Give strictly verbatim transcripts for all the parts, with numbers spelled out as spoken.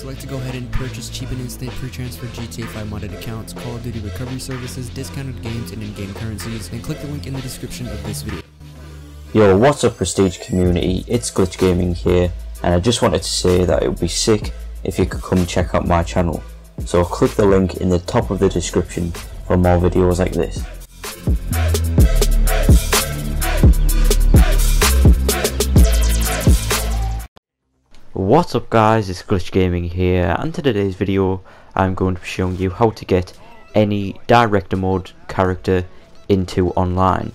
guys like to go ahead and purchase cheap and in-state pre-transfer G T A five modded accounts, Call of Duty recovery services, discounted games, and in-game currencies, and click the link in the description of this video. Yo, what's up Prestige community, it's Glitch Gaming here, and I just wanted to say that it would be sick if you could come check out my channel, so click the link in the top of the description for more videos like this. What's up guys, it's Glitch Gaming here, and in today's video I'm going to be showing you how to get any Director Mode character into online.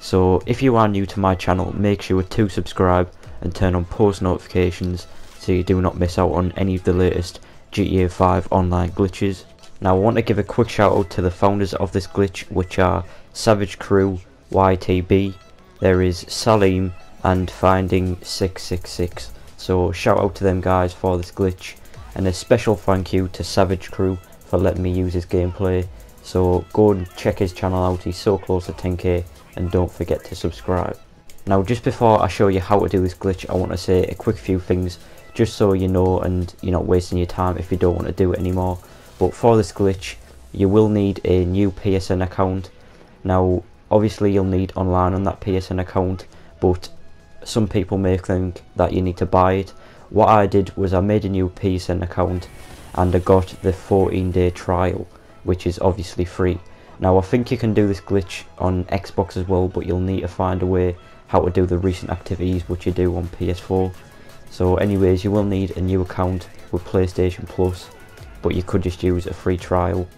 So if you are new to my channel, make sure to subscribe and turn on post notifications so you do not miss out on any of the latest G T A five online glitches. Now I want to give a quick shout out to the founders of this glitch, which are Savage Crew, Y T B, there is Salem and Finding six six six. So shout out to them guys for this glitch, and a special thank you to Savage Crew for letting me use his gameplay. So go and check his channel out, he's so close to ten K, and don't forget to subscribe. Now just before I show you how to do this glitch, I want to say a quick few things just so you know and you're not wasting your time if you don't want to do it anymore. But for this glitch you will need a new P S N account. Now obviously you'll need online on that P S N account, but some people may think that you need to buy it. What I did was I made a new P S N account and I got the fourteen day trial, which is obviously free. Now I think you can do this glitch on Xbox as well, but you'll need to find a way how to do the recent activities which you do on P S four. So anyways, you will need a new account with PlayStation Plus, but you could just use a free trial.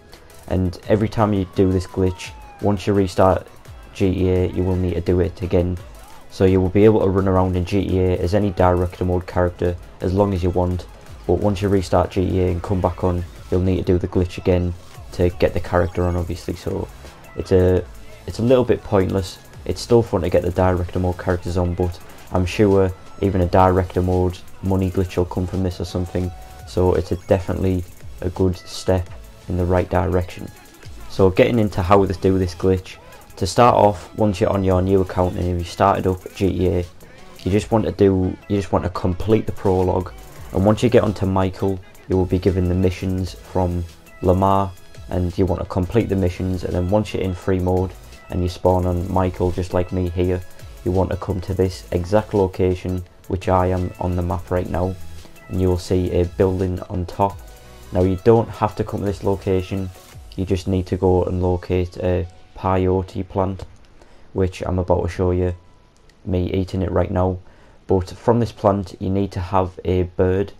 And every time you do this glitch, once you restart G T A you will need to do it again. So you will be able to run around in G T A as any Director Mode character as long as you want, but once you restart G T A and come back on, you'll need to do the glitch again to get the character on obviously. So it's a it's a little bit pointless. It's still fun to get the Director Mode characters on, but I'm sure even a Director Mode money glitch will come from this or something, so it's a definitely a good step in the right direction. So getting into how to do this glitch. To start off, once you're on your new account and you've started up G T A, you just want to do, you just want to complete the prologue, and once you get onto Michael, you will be given the missions from Lamar, and you want to complete the missions, and then once you're in free mode and you spawn on Michael, just like me here, you want to come to this exact location, which I am on the map right now, and you will see a building on top. Now you don't have to come to this location, you just need to go and locate a priority plant, which I'm about to show you me eating it right now. But from this plant you need to have a bird.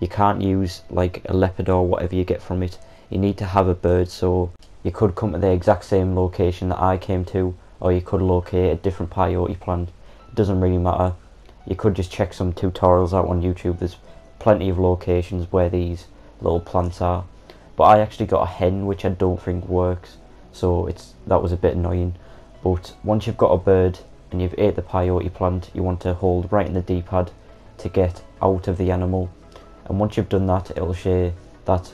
You can't use like a leopard or whatever you get from it, you need to have a bird. So you could come to the exact same location that I came to, or you could locate a different priority plant, it doesn't really matter. You could just check some tutorials out on YouTube, there's plenty of locations where these little plants are. But I actually got a hen, which I don't think works, so it's that was a bit annoying. But once you've got a bird and you've ate the priority plant, you want to hold right in the D pad to get out of the animal, and once you've done that it'll show that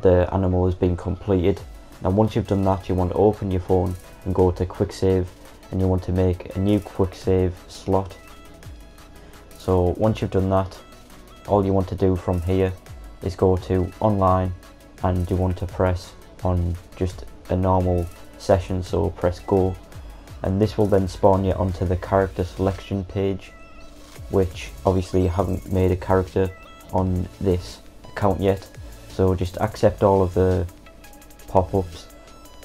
the animal has been completed. Now once you've done that, you want to open your phone and go to quick save, and you want to make a new quick save slot. So once you've done that, all you want to do from here is go to online, and you want to press on just a normal session, so press go, and this will then spawn you onto the character selection page, which obviously you haven't made a character on this account yet, so just accept all of the pop-ups,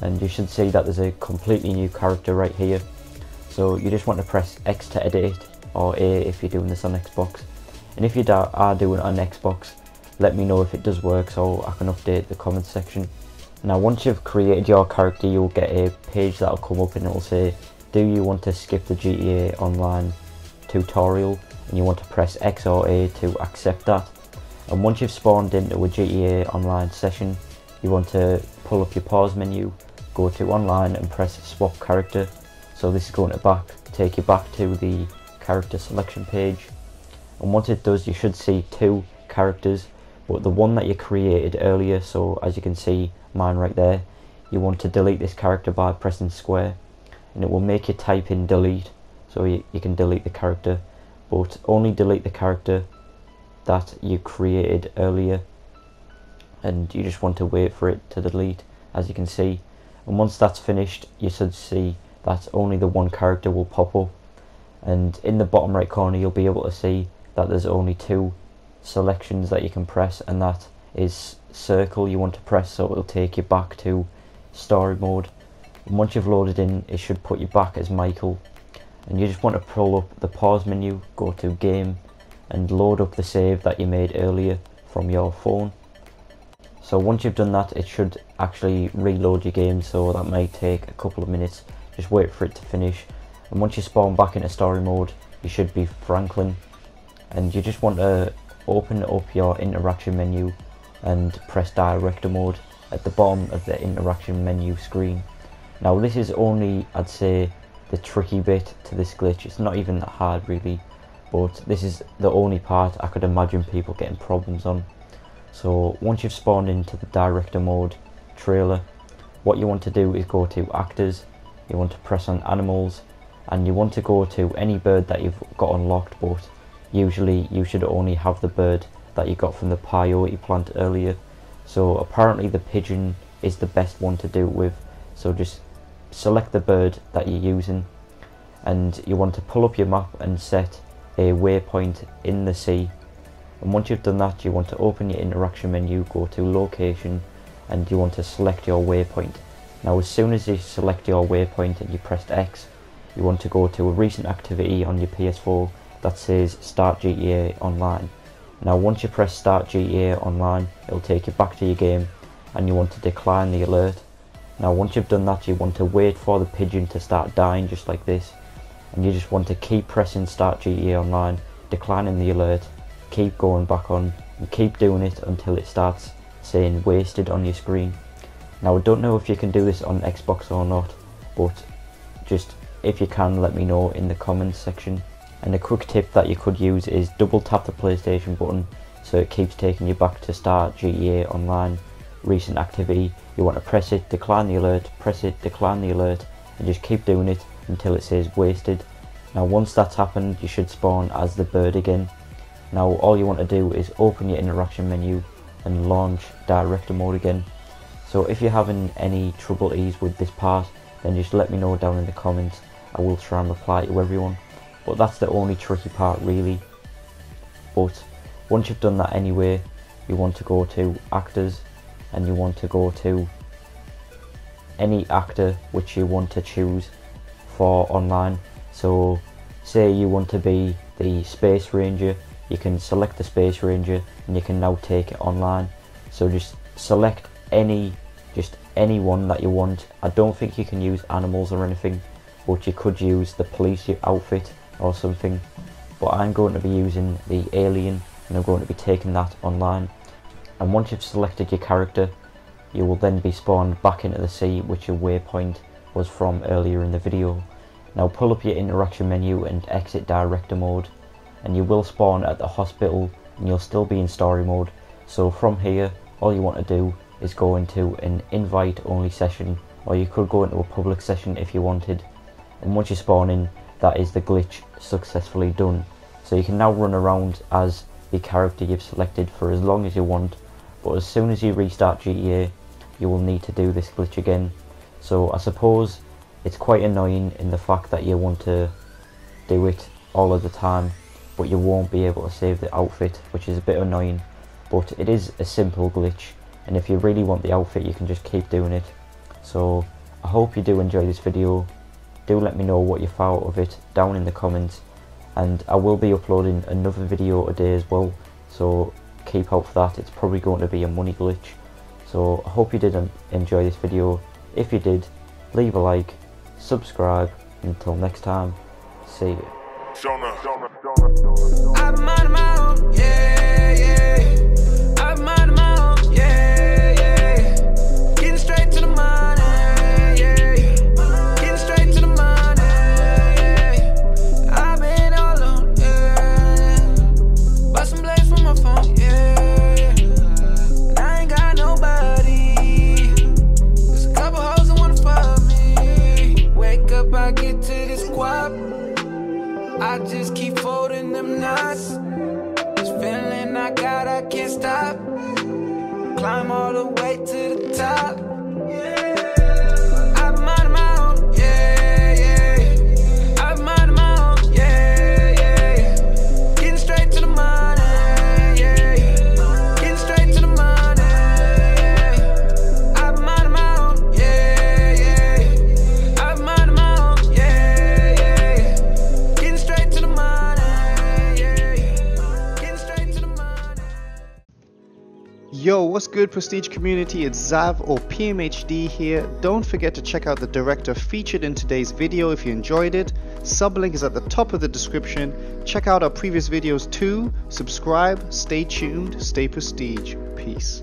and you should see that there's a completely new character right here. So you just want to press X to edit it, or A if you're doing this on Xbox, and if you are doing it on Xbox, let me know if it does work so I can update the comment section. Now once you've created your character, you'll get a page that'll come up and it'll say, do you want to skip the G T A online tutorial, and you want to press X or A to accept that. And once you've spawned into a G T A online session, you want to pull up your pause menu, go to online and press swap character. So this is going to back, take you back to the character selection page, and once it does you should see two characters, but the one that you created earlier, so as you can see mine right there, you want to delete this character by pressing square, and it will make you type in delete, so you, you can delete the character, but only delete the character that you created earlier, and you just want to wait for it to delete, as you can see. And once that's finished, you should see that only the one character will pop up, and in the bottom right corner you'll be able to see that there's only two selections that you can press, and that is circle you want to press, so it'll take you back to story mode. And once you've loaded in, it should put you back as Michael, and you just want to pull up the pause menu, go to game, and load up the save that you made earlier from your phone. So once you've done that, it should actually reload your game, so that may take a couple of minutes. Just wait for it to finish, and once you spawn back into story mode, you should be Franklin, and you just want to open up your interaction menu and press Director Mode at the bottom of the interaction menu screen. Now this is only, I'd say, the tricky bit to this glitch. It's not even that hard really, but this is the only part I could imagine people getting problems on. So once you've spawned into the Director Mode trailer, what you want to do is go to actors, you want to press on animals, and you want to go to any bird that you've got unlocked, but usually you should only have the bird that you got from the priority plant earlier. So apparently the pigeon is the best one to do it with, so just select the bird that you're using, and you want to pull up your map and set a waypoint in the sea. And once you've done that, you want to open your interaction menu, go to location, and you want to select your waypoint. Now as soon as you select your waypoint and you press X, you want to go to a recent activity on your P S four that says Start G T A Online. Now once you press Start G T A Online, it'll take you back to your game, and you want to decline the alert. Now once you've done that, you want to wait for the pigeon to start dying, just like this, and you just want to keep pressing Start G T A Online, declining the alert, keep going back on, and keep doing it until it starts saying wasted on your screen. Now I don't know if you can do this on Xbox or not, but just if you can, let me know in the comments section. And a quick tip that you could use is double tap the PlayStation button, so it keeps taking you back to Start G T A Online recent activity. You want to press it, decline the alert, press it, decline the alert, and just keep doing it until it says wasted. Now once that's happened, you should spawn as the bird again. Now all you want to do is open your interaction menu and launch Director Mode again. So if you're having any trouble ease with this part, then just let me know down in the comments. I will try and reply to everyone, but that's the only tricky part really. But once you've done that anyway, you want to go to actors, and you want to go to any actor which you want to choose for online. So say you want to be the Space Ranger, you can select the Space Ranger, and you can now take it online. So just select any just anyone that you want. I don't think you can use animals or anything, but you could use the police outfit or something. But I'm going to be using the alien, and I'm going to be taking that online. And once you've selected your character, you will then be spawned back into the sea, which your waypoint was from earlier in the video. Now pull up your interaction menu and exit Director Mode, and you will spawn at the hospital, and you'll still be in story mode. So from here, all you want to do is go into an invite only session, or you could go into a public session if you wanted. And once you spawn in, that is the glitch successfully done. So you can now run around as the character you've selected for as long as you want, but as soon as you restart G T A, you will need to do this glitch again. So I suppose it's quite annoying in the fact that you want to do it all of the time, but you won't be able to save the outfit, which is a bit annoying. But it is a simple glitch, and if you really want the outfit, you can just keep doing it. So I hope you do enjoy this video. Do let me know what you thought of it down in the comments, and I will be uploading another video a day as well, so keep out for that. It's probably going to be a money glitch. So I hope you did enjoy this video. If you did, leave a like, subscribe, and until next time, see you. Jonah, Jonah, Jonah, Jonah. I'm out of my own, yeah, yeah. I'm out of my own, yeah, yeah. Getting straight to the money, yeah. Getting straight to the money, yeah. I've been all alone, yeah. Bought some blades from my phone, yeah. And I ain't got nobody. There's a couple hoes that wanna fuck me. Wake up, I get to this guap. I just keep folding them knots. It's feeling climb all the way to the top. Yeah. I'm out of my own, yeah, yeah. I'm out of my own, yeah, yeah. Getting straight to the money, yeah. Getting straight to the money, yeah. I'm out of my own, yeah, yeah. I'm out of my own, yeah, yeah. Getting straight to the money, yeah. Getting straight to the money. Yo, what's good, Prestige community? It's Zav or P M H D here. Don't forget to check out the director featured in today's video if you enjoyed it. Sublink is at the top of the description. Check out our previous videos too. Subscribe, stay tuned, stay prestige. Peace.